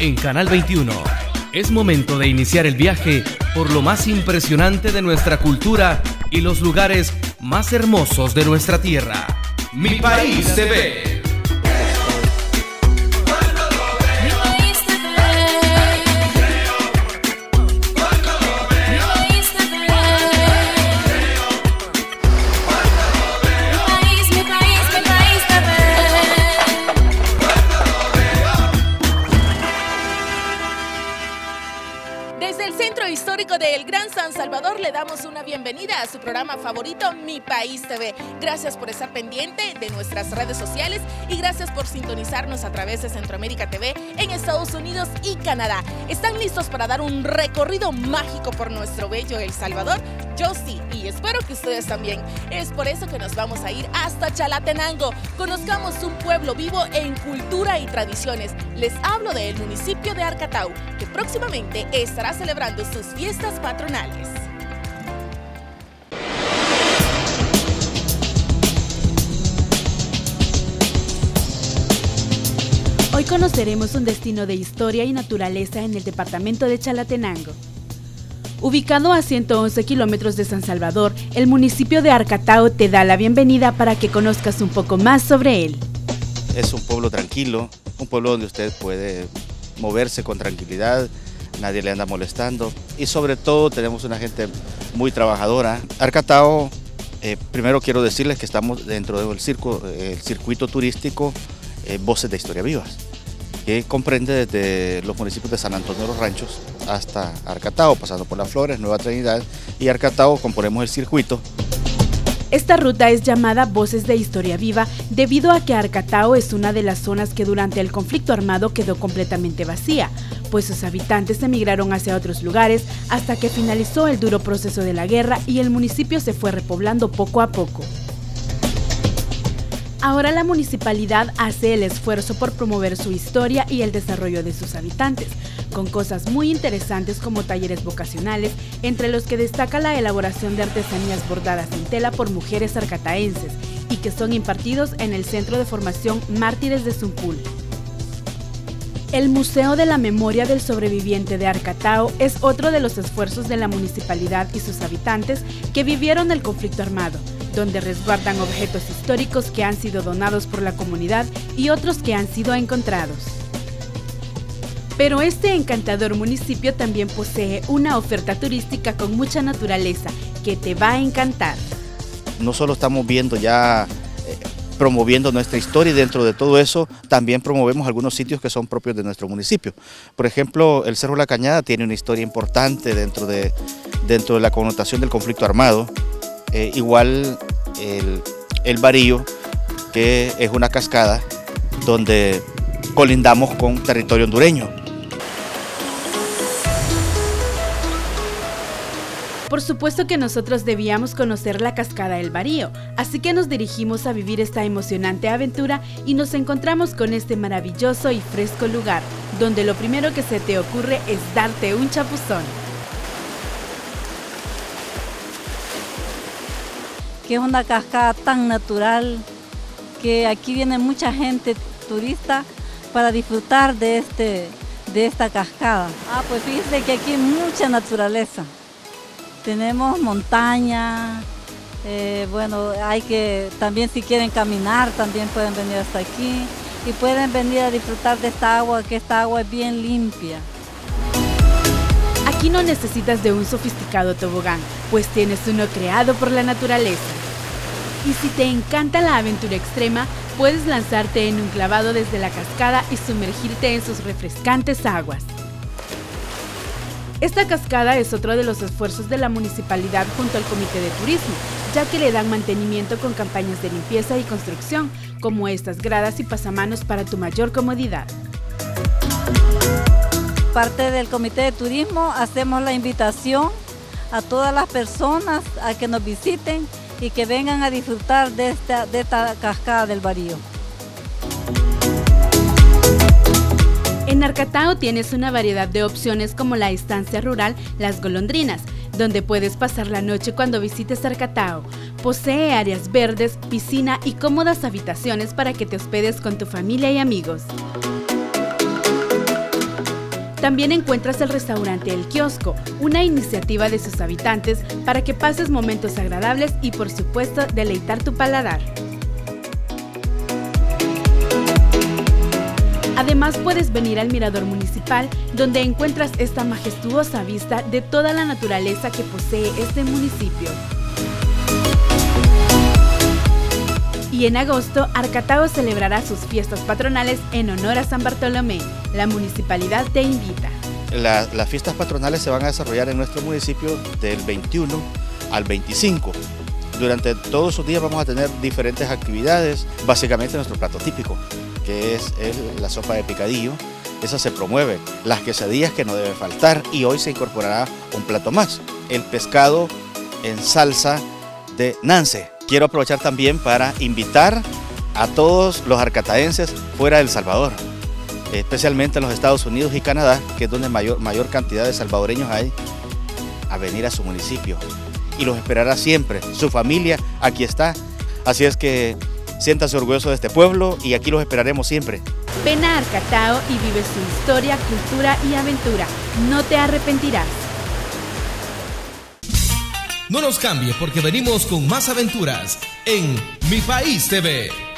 en Canal 21. Es momento de iniciar el viaje por lo más impresionante de nuestra cultura y los lugares más hermosos de nuestra tierra. Mi País TV. Del Gran San Salvador le damos una bienvenida a su programa favorito, Mi País TV. Gracias por estar pendiente de nuestras redes sociales y gracias por sintonizarnos a través de Centroamérica TV en Estados Unidos y Canadá. ¿Están listos para dar un recorrido mágico por nuestro bello El Salvador? Yo sí, y espero que ustedes también. Es por eso que nos vamos a ir hasta Chalatenango. Conozcamos un pueblo vivo en cultura y tradiciones. Les hablo del municipio de Arcatao, que próximamente estará celebrando sus fiestas patronales. Hoy conoceremos un destino de historia y naturaleza en el departamento de Chalatenango. Ubicado a 111 kilómetros de San Salvador, el municipio de Arcatao te da la bienvenida para que conozcas un poco más sobre él. Es un pueblo tranquilo, un pueblo donde usted puede moverse con tranquilidad, nadie le anda molestando y sobre todo tenemos una gente muy trabajadora. Arcatao, primero quiero decirles que estamos dentro del circuito turístico Voces de Historia Viva, que comprende desde los municipios de San Antonio de los Ranchos hasta Arcatao, pasando por Las Flores, Nueva Trinidad y Arcatao, componemos el circuito. Esta ruta es llamada Voces de Historia Viva debido a que Arcatao es una de las zonas que durante el conflicto armado quedó completamente vacía, pues sus habitantes emigraron hacia otros lugares hasta que finalizó el duro proceso de la guerra y el municipio se fue repoblando poco a poco. Ahora la municipalidad hace el esfuerzo por promover su historia y el desarrollo de sus habitantes, con cosas muy interesantes como talleres vocacionales, entre los que destaca la elaboración de artesanías bordadas en tela por mujeres arcataenses y que son impartidos en el Centro de Formación Mártires de Sumpul. El Museo de la Memoria del Sobreviviente de Arcatao es otro de los esfuerzos de la municipalidad y sus habitantes que vivieron el conflicto armado, donde resguardan objetos históricos que han sido donados por la comunidad y otros que han sido encontrados. Pero este encantador municipio también posee una oferta turística con mucha naturaleza que te va a encantar. No solo estamos viendo ya promoviendo nuestra historia y dentro de todo eso también promovemos algunos sitios que son propios de nuestro municipio. Por ejemplo, el Cerro La Cañada tiene una historia importante dentro de la connotación del conflicto armado. Igual el Varío, que es una cascada donde colindamos con territorio hondureño. Por supuesto que nosotros debíamos conocer la cascada El Barrío, así que nos dirigimos a vivir esta emocionante aventura y nos encontramos con este maravilloso y fresco lugar, donde lo primero que se te ocurre es darte un chapuzón. Que es una cascada tan natural, que aquí viene mucha gente turista para disfrutar de esta cascada. Ah, pues fíjense que aquí hay mucha naturaleza. Tenemos montaña, bueno, hay que también si quieren caminar, también pueden venir hasta aquí y pueden venir a disfrutar de esta agua, que esta agua es bien limpia. Aquí no necesitas de un sofisticado tobogán, pues tienes uno creado por la naturaleza. Y si te encanta la aventura extrema, puedes lanzarte en un clavado desde la cascada y sumergirte en sus refrescantes aguas. Esta cascada es otro de los esfuerzos de la municipalidad junto al Comité de Turismo, ya que le dan mantenimiento con campañas de limpieza y construcción, como estas gradas y pasamanos para tu mayor comodidad. Parte del Comité de Turismo hacemos la invitación a todas las personas a que nos visiten y que vengan a disfrutar de esta cascada del Barrío. En Arcatao tienes una variedad de opciones como la estancia rural Las Golondrinas, donde puedes pasar la noche cuando visites Arcatao. Posee áreas verdes, piscina y cómodas habitaciones para que te hospedes con tu familia y amigos. También encuentras el restaurante El Kiosco, una iniciativa de sus habitantes para que pases momentos agradables y, por supuesto, deleitar tu paladar. Además, puedes venir al Mirador Municipal, donde encuentras esta majestuosa vista de toda la naturaleza que posee este municipio. Y en agosto, Arcatao celebrará sus fiestas patronales en honor a San Bartolomé. La municipalidad te invita. Las fiestas patronales se van a desarrollar en nuestro municipio del 21 al 25. Durante todos esos días vamos a tener diferentes actividades, básicamente nuestro plato típico, que es la sopa de picadillo. Esa se promueve, las quesadillas que no deben faltar, y hoy se incorporará un plato más, el pescado en salsa de Nance. Quiero aprovechar también para invitar a todos los arcataenses fuera de El Salvador, especialmente en los Estados Unidos y Canadá, que es donde mayor cantidad de salvadoreños hay, a venir a su municipio, y los esperará siempre. Su familia aquí está, así es que siéntase orgulloso de este pueblo y aquí los esperaremos siempre. Ven a Arcatao y vive su historia, cultura y aventura. No te arrepentirás. No nos cambie, porque venimos con más aventuras en Mi País TV.